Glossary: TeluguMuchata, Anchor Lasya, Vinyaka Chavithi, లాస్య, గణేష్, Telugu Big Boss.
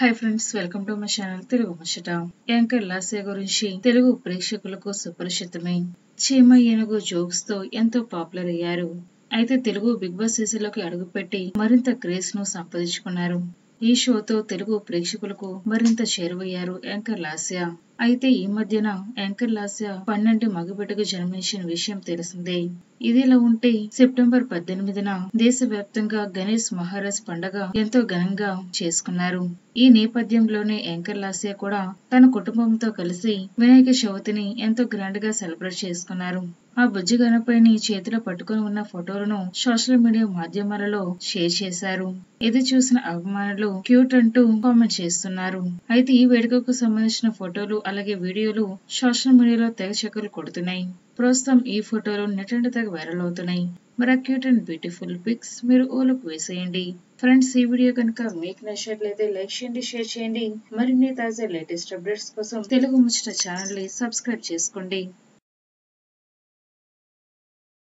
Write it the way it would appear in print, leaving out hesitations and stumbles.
Hi friends, welcome to my channel TeluguMuchata. Anchor Lasya gurinchi Telugu prekshakulaku suparishitamai. Chema Yenugu jokes tho ento popular ayyaru. Aithe Telugu Big Boss seasonloki adugupetti marinta craze nu sampadinchukunnaru. Ee show tho Telugu prekshakulaku marinta cheruvayaru Anchor Lasya. Aithe ee madhyana Anchor Lasya 12 magabidaku janminchina vishayam telisinde. ఇదిలా ఉంటే September 18న దేశవ్యాప్తంగా గణేష్ మహారాజ్ పండుగ ఎంతో ఘనంగా చేసుకున్నారు. ఈ నేపథ్యంలోనే anchor లాస్య కూడా తన కుటుంబంతో కలిసి వినాయక చవితిని ఎంతో గ్రాండ్ గా సెలబ్రేట్ చేసుకున్నారు. ఆ బుజ్జి గణపతిని చేతిలో పట్టుకొని ఉన్న ఫోటోలను సోషల్ మీడియా మాధ్యమాలలో షేర్ చేశారు. ఇది చూసిన అభిమానులు క్యూట్ అంటూ కామెంట్ చేస్తున్నారు. అయితే ఈ వేడుకకు సంబంధించిన ఫోటోలు అలాగే వీడియోలు సోషల్ మీడియాలో తెగ చక్కర్లు కొడుతున్నాయి. ప్రస్తుతం ఈ ఫోటోలు నెట్టింట తెగ వైరల్ అవుతున్నాయి. మరి క్యూట్ అండ్ బ్యూటిఫుల్ పిక్స్ మీరు ఓ లుక్ వేసేయండి. ఫ్రెండ్స్, ఈ వీడియో కనుక మీకు నచ్చినట్లయితే లైక్ చేయండి, షేర్ చేయండి. మరిన్ని తాజా లేటెస్ట్ అప్డేట్స్ కోసం తెలుగు ముచ్చట ఛానల్ ని సబ్స్క్రైబ్ చేసుకోండి.